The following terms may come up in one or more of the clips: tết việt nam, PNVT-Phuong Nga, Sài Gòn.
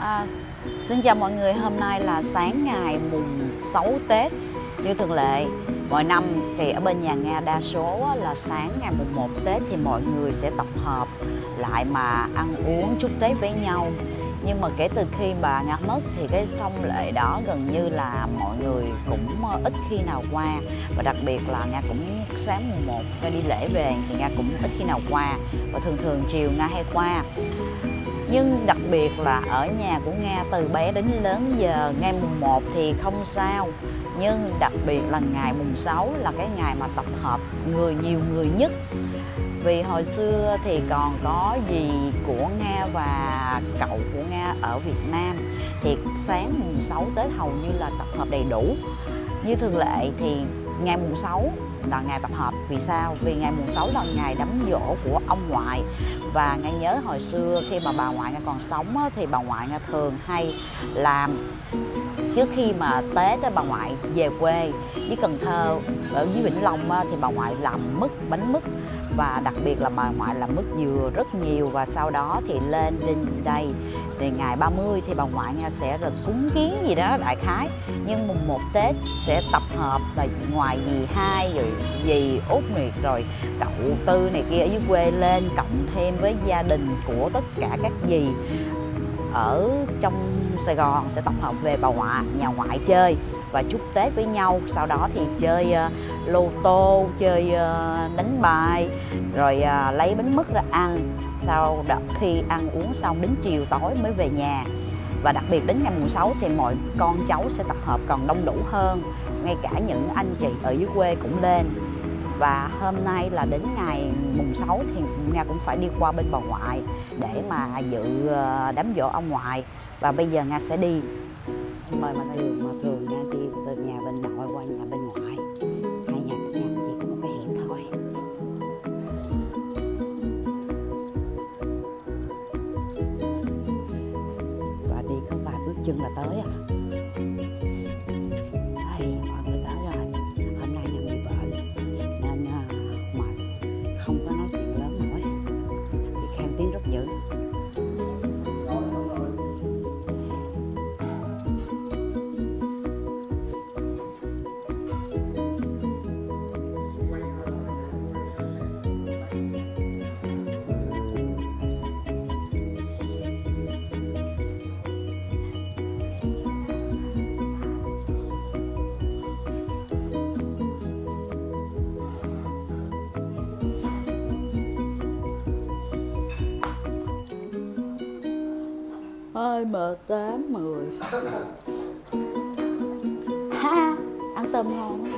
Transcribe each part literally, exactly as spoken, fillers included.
À, xin chào mọi người, hôm nay là sáng ngày mùng sáu Tết. Như thường lệ, mỗi năm thì ở bên nhà Nga đa số là sáng ngày mùng một Tết thì mọi người sẽ tập hợp lại mà ăn uống chúc Tết với nhau. Nhưng mà kể từ khi bà Nga mất thì cái thông lệ đó gần như là mọi người cũng ít khi nào qua. Và đặc biệt là Nga cũng sáng mùng một Nga đi lễ về thì Nga cũng ít khi nào qua. Và thường thường chiều Nga hay qua. Nhưng đặc biệt là ở nhà của Nga từ bé đến lớn giờ, ngày mùng một thì không sao. Nhưng đặc biệt là ngày mùng sáu là cái ngày mà tập hợp người nhiều người nhất. Vì hồi xưa thì còn có dì của Nga và cậu của Nga ở Việt Nam, thì sáng mùng sáu Tết hầu như là tập hợp đầy đủ. Như thường lệ thì ngày mùng sáu là ngày tập hợp. Vì sao? Vì ngày mùng sáu là ngày đám giỗ của ông ngoại. Và Nga nhớ hồi xưa khi mà bà ngoại Nga còn sống á, thì bà ngoại Nga thường hay làm trước khi mà Tết á, bà ngoại về quê với Cần Thơ, ở dưới Vĩnh Long á, thì bà ngoại làm mứt, bánh mứt. Và đặc biệt là bà ngoại làm mứt dừa rất nhiều. Và sau đó thì lên lên đây thì ngày ba mươi thì bà ngoại Nga sẽ là cúng kiến gì đó đại khái. Nhưng mùng một Tết sẽ tập hợp là ngoài dì hai rồi dì Út Nguyệt rồi cậu Tư này kia ở dưới quê lên, cộng thêm với gia đình của tất cả các dì ở trong Sài Gòn sẽ tập hợp về bà ngoại, nhà ngoại chơi và chúc Tết với nhau. Sau đó thì chơi uh, lô tô, chơi uh, đánh bài, rồi uh, lấy bánh mứt ra ăn. Sau đó khi ăn uống xong đến chiều tối mới về nhà. Và đặc biệt đến ngày mùng sáu thì mọi con cháu sẽ tập hợp còn đông đủ hơn. Ngay cả những anh chị ở dưới quê cũng lên. Và hôm nay là đến ngày mùng sáu thì Nga cũng phải đi qua bên bà ngoại để mà dự đám giỗ ông ngoại. Và bây giờ Nga sẽ đi. Mời mọi người, mà thường Nga đi từ nhà bên nội qua nhà bên ngoại. Hai nhà của Nga chỉ có một cái hẻm thôi. Và đi có vài bước chân là tới à. Hơi mờ tám mười. Ha, ăn tôm ngon.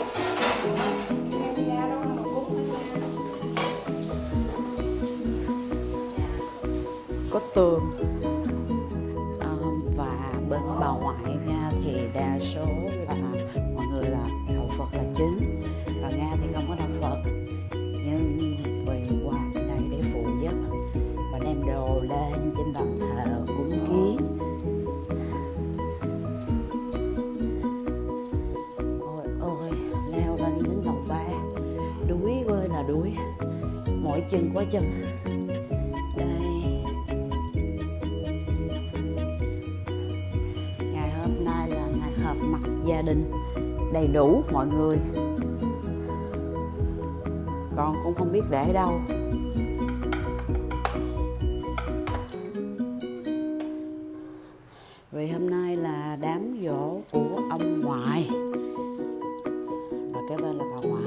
Có tường à, và bên bà ngoại Nga thì đa số là mọi người là đạo Phật là chính, và Nga thì không có đạo Phật. Nhưng về qua đây để phụ giúp và đem đồ lên trên bàn thờ cúng kiến. Ôi ôi, leo lên đến tầng ba, đuối ơi là đuối, mỏi chân quá chân. Mặt gia đình đầy đủ mọi người, con cũng không biết để đâu. Vì hôm nay là đám giỗ của ông ngoại và cái bên là bà ngoại.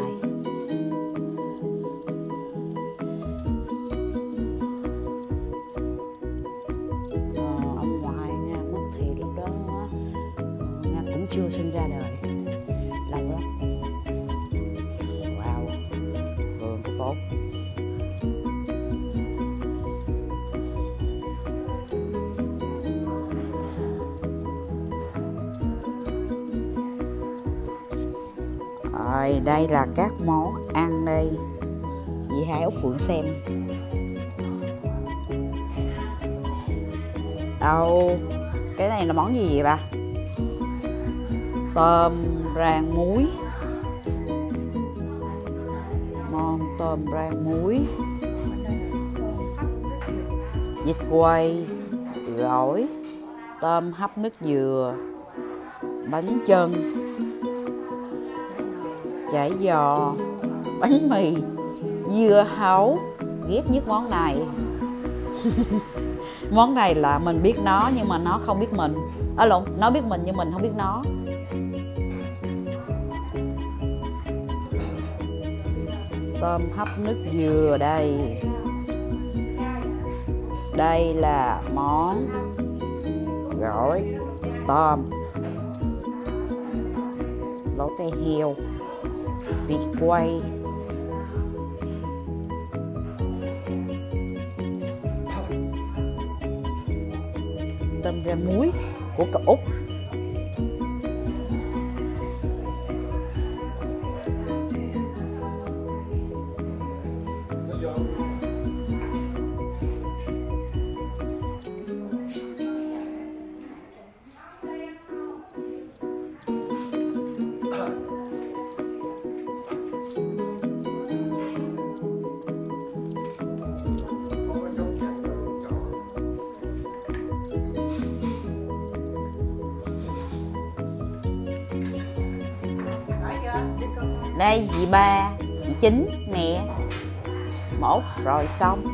Chưa sinh ra đời, lâu lắm. Wow, vườn cũng tốt. Rồi đây là các món ăn đây. Dì hai Út Phượng xem. Đâu, cái này là món gì vậy bà? Tôm rang muối. Món tôm rang muối, vịt quay, gỏi, tôm hấp nước dừa, bánh chưng, chả giò, bánh mì, dưa hấu. Ghét nhất món này. Món này là mình biết nó nhưng mà nó không biết mình. Ở à, lộn, nó biết mình nhưng mình không biết nó. Tôm hấp nước dừa đây. Đây là món gỏi tôm, lẩu tai heo, vịt quay, tôm ra muối của cậu Úc, đây dì ba, dì chính, mẹ, mốt rồi xong.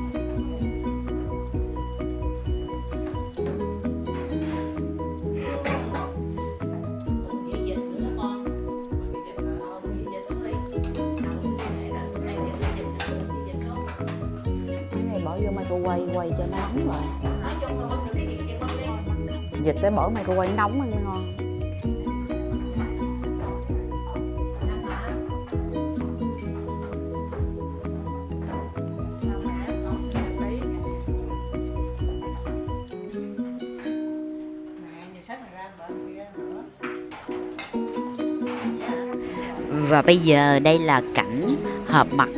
Cái này bỏ vô microwave quay cho nó nóng rồi. Dịch tới bỏ microwave nóng ăn ngon. Và bây giờ đây là cảnh họp mặt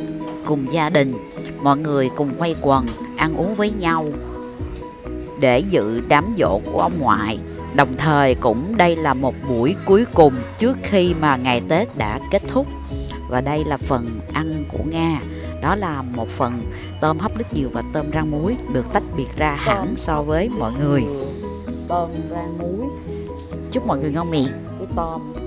cùng gia đình. Mọi người cùng quay quần ăn uống với nhau để dự đám giỗ của ông ngoại. Đồng thời cũng đây là một buổi cuối cùng trước khi mà ngày Tết đã kết thúc. Và đây là phần ăn của Nga. Đó là một phần tôm hấp nước dừa và tôm rang muối được tách biệt ra hẳn so với mọi người. Tôm rang muối. Chúc mọi người ngon miệng. Tôm